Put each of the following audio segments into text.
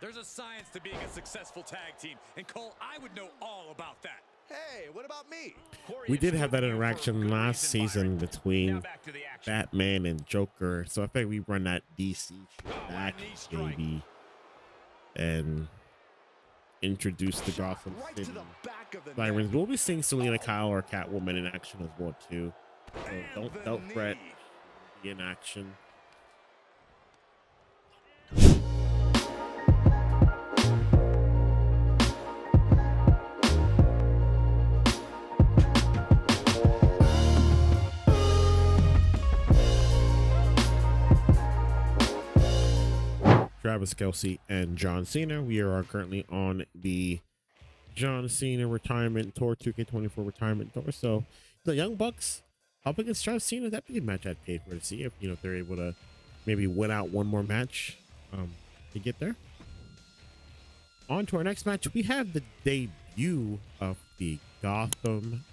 There's a science to being a successful tag team, and Cole, I would know all about that. Hey, what about me? We did have that interaction last season between Batman and Joker, so I think we run that DC back, maybe, and introduce the Gotham City Sirens. We'll be seeing Selina Kyle or Catwoman in action as well, too. So don't fret. Be in action. Travis Kelce and John Cena. We are currently on the John Cena retirement tour, 2K24 retirement tour. So the Young Bucks up against John Cena, that'd be a match I'd pay for to see if, you know, if they're able to maybe win out one more match to get there. On to our next match, we have the debut of the Gotham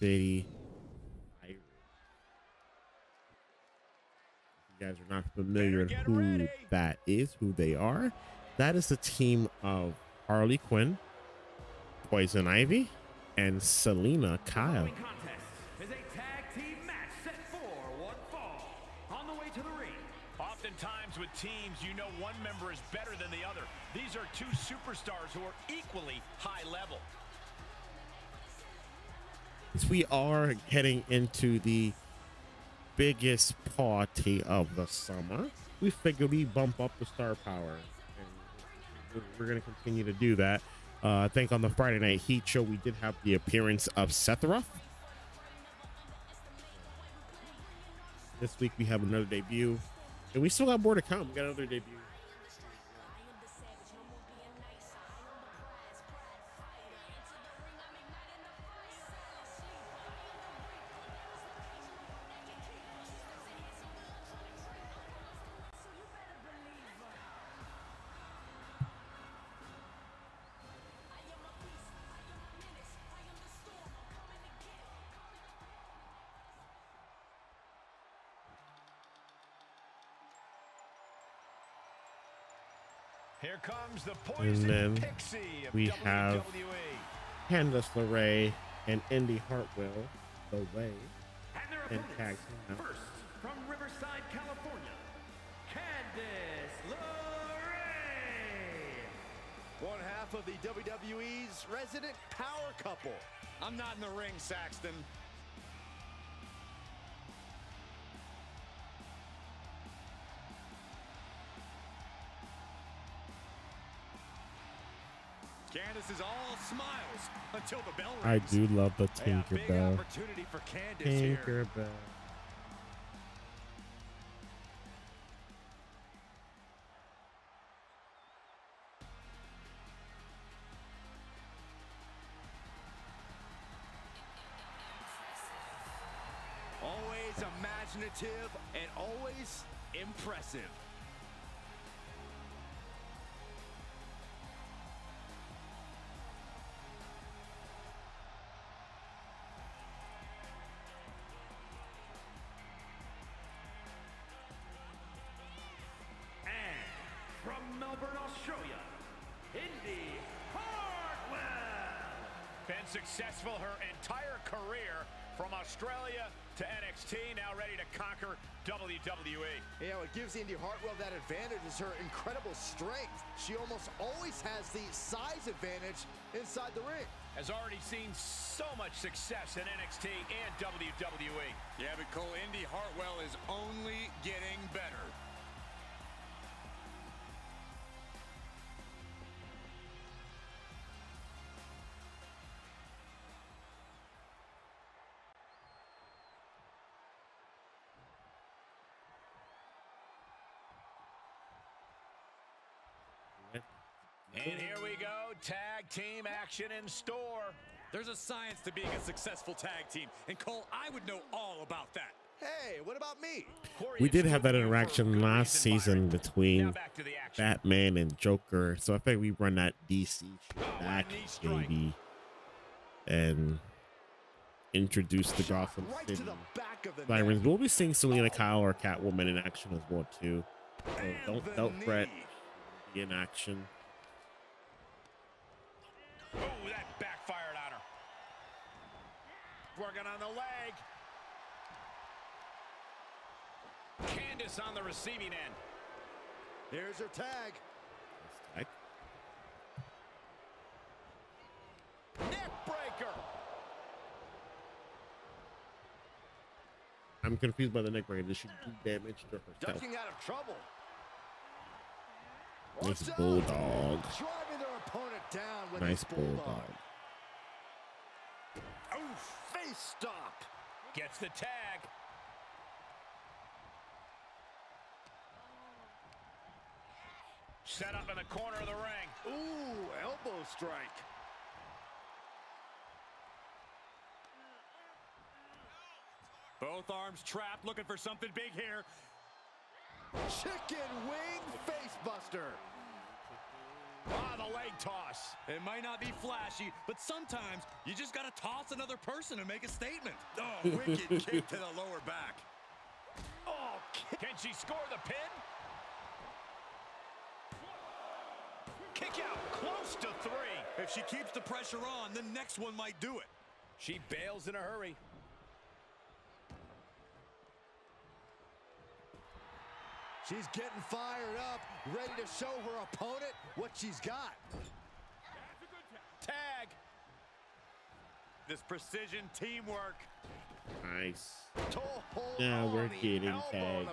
City Sirens. If you guys are not familiar who that is, who they are, that is the team of Harley Quinn, Poison Ivy, and Selina Kyle. With teams, you know, one member is better than the other. These are two superstars who are equally high level. We are heading into the biggest party of the summer. We figured we bump up the star power, and we're going to continue to do that. I think on the Friday Night Heat show, we did have the appearance of Seth Rollins. This week, we have another debut. And we still got more to come. We got another debut. Here comes the poison and then pixie of we WWE. Have Candace LeRae and Indy Hartwell, the way, and tags now. First, from Riverside, California, Candace LeRae. One half of the WWE's resident power couple. I'm not in the ring, Saxton. Candace is all smiles until the bell rings. I do love the Tinkerbell. Yeah, opportunity for Candace Tinkerbell. Here. Always imaginative and always impressive. Indy Hartwell. Been successful her entire career, from Australia to NXT, now ready to conquer WWE. Yeah, what gives Indy Hartwell that advantage is her incredible strength. She almost always has the size advantage inside the ring. Has already seen so much success in NXT and WWE. Yeah, but Cole, Indy Hartwell is only getting better. And here we go, tag team action in store. There's a science to being a successful tag team, and Cole, I would know all about that. Hey, what about me? We did have that interaction last season between Batman and Joker, so I think we run that DC back, maybe, and introduce the Gotham City Sirens. We'll be seeing Selina Kyle or Catwoman in action as well, too. So don't fret. in action. Oh, that backfired on her. Working on the leg. Candace on the receiving end. There's her tag. Neck breaker. I'm confused by the neck breaker. This should do damage to her. Ducking out of trouble. Nice bulldog. Driving their opponent down with nice bulldog. Oh, face stop. Gets the tag. Set up in the corner of the ring. Ooh, elbow strike. Both arms trapped, looking for something big here. Chicken wing face buster. Ah, the leg toss. It might not be flashy, but sometimes you just got to toss another person to make a statement. Oh, wicked kick to the lower back. Oh, can she score the pin? Kick out, close to three. If she keeps the pressure on, the next one might do it. She bails in a hurry. She's getting fired up, ready to show her opponent what she's got. That's a good tag. This precision teamwork. Nice. Now we're getting tagged.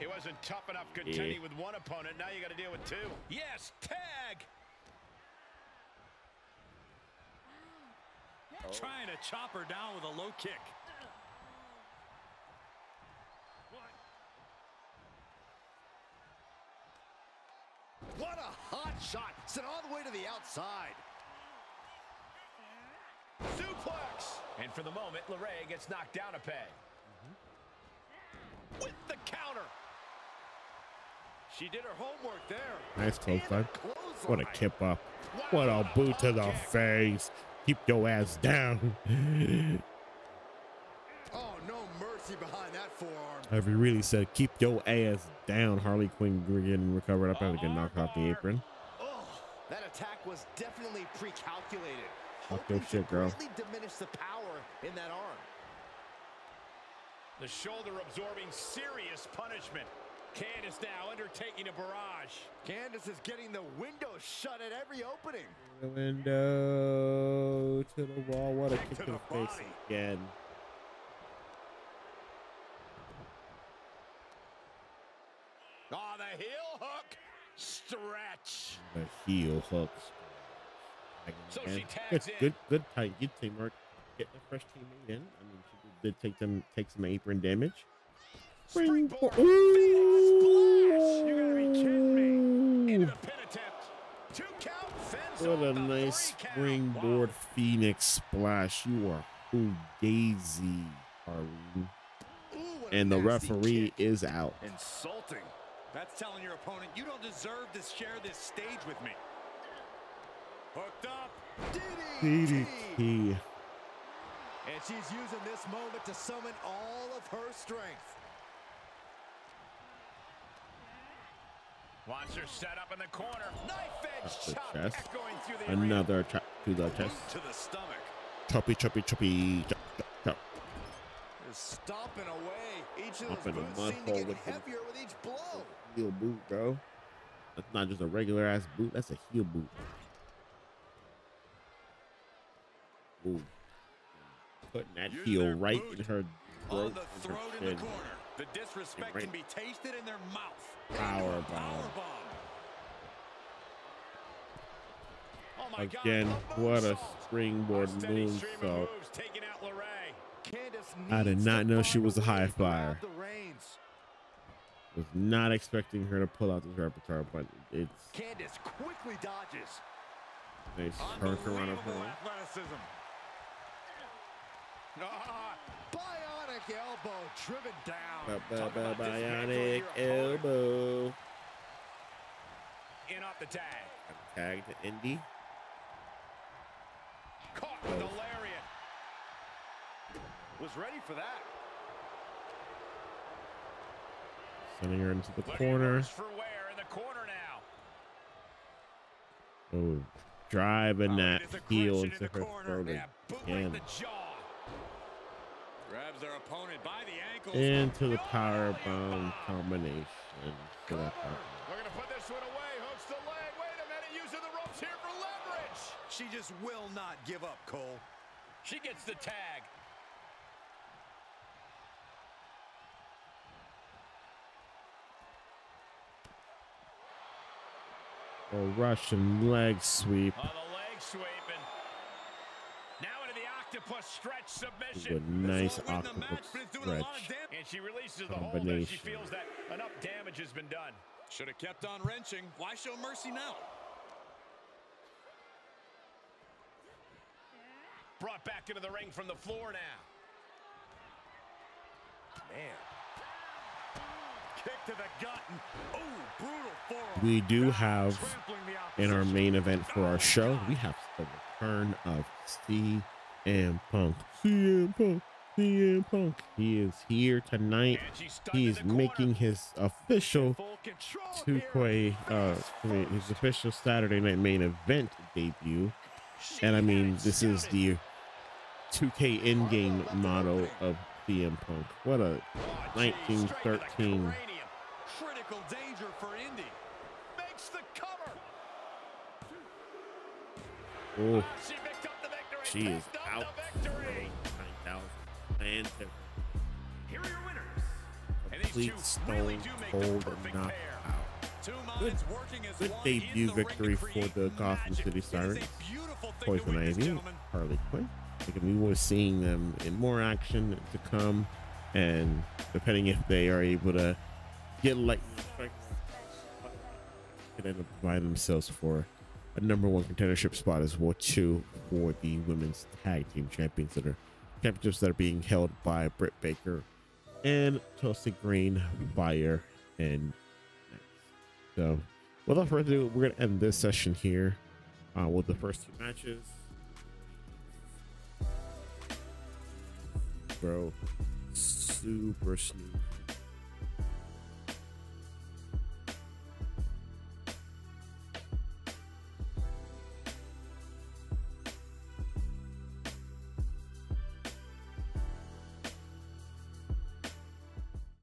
It wasn't tough enough contending with one opponent. Now you got to deal with two. Yes, tag. Oh. Trying to chop her down with a low kick. What a hot shot. Sent all the way to the outside. Suplex. And for the moment, LeRae gets knocked down a peg. With the counter. She did her homework there. Nice clothesline. What a kip up. What a boot to the face. Keep your ass down. Oh, no mercy behind that forearm. Ivy really said, keep your ass down. Harley Quinn getting recovered up and getting knocked off the apron. Oh, that attack was definitely pre-calculated. Fuck your shit, girl. Diminish the power in that arm. The shoulder absorbing serious punishment. Candace now undertaking a barrage. Candace is getting the window shut at every opening. The window to the wall. What a kick to the face again. Oh, the heel hook stretch. The heel hook. So she tags in. Good tight. Good teamwork. Getting a fresh teammate in. I mean, she did take some apron damage. Springboard. Splash. You gotta be kidding me. Into the pin attempt. Two count. Fence. What a nice springboard Phoenix splash. You are who Daisy are you? And the referee is out. Insulting. That's telling your opponent you don't deserve to share this stage with me. Hooked up. DDT. And she's using this moment to summon all of her strength. Wants her set up in the corner. Knife edge chop echoing through the arena. Another chop to the chest. To the stomach. Choppy, choppy, choppy. Chop, chop, chop. Stomping away. Each of those boots seem to get heavier with each blow. Heel boot, bro. That's not just a regular ass boot. That's a heel boot. Ooh. Putting that heel right in her throat. In the corner. The disrespect can be tasted in their mouth. Power bomb. Oh my again, God, what a springboard move. So I did not know she was a high flyer. Was not expecting her to pull out this repertoire, but it's Candace quickly dodges. Nice turnaround of her. Bionic elbow driven down. Bionic elbow. In off the tag. Tag to Indy. Caught with the lariat. Was ready for that. Sending her into the corner. For wear in the corner now. Oh, driving that heel into her throat again. Grabs their opponent by the ankles. Into the power bomb combination. We're gonna put this one away. Hooks the leg. Wait a minute, using the ropes here for leverage. She just will not give up, Cole. She gets the tag. A Russian leg sweep. Oh, the leg sweeping. Now into the octopus stretch submission. Ooh, nice octopus stretch. And she releases the hold as she feels that enough damage has been done. Should have kept on wrenching. Why show mercy now? Brought back into the ring from the floor now. Man. Kick to the gut. Ooh, brutal forearm. We do have in our main event for our show, we have the return of CM Punk. CM Punk. CM Punk. He is here tonight. He is making his official 2K, his official Saturday night main event debut. And I mean, this is the 2K in-game model of CM Punk. What a 1913. Critical danger for Indy. Makes the cover. Oh, she picked up the victory. She is out. 9,000. Here are your winners. And these two really do make the perfect pair. Good debut victory for the Gotham City Sirens. Poison Ivy, Harley Quinn. We were seeing them in more action to come, and depending if they are able to get like could end up providing themselves for a #1 contendership spot as well too for the women's tag team championships that are being held by Britt Baker and Chelsea Green, Buyer and so. Without further ado, we're gonna end this session here with the first two matches. Bro, super smooth.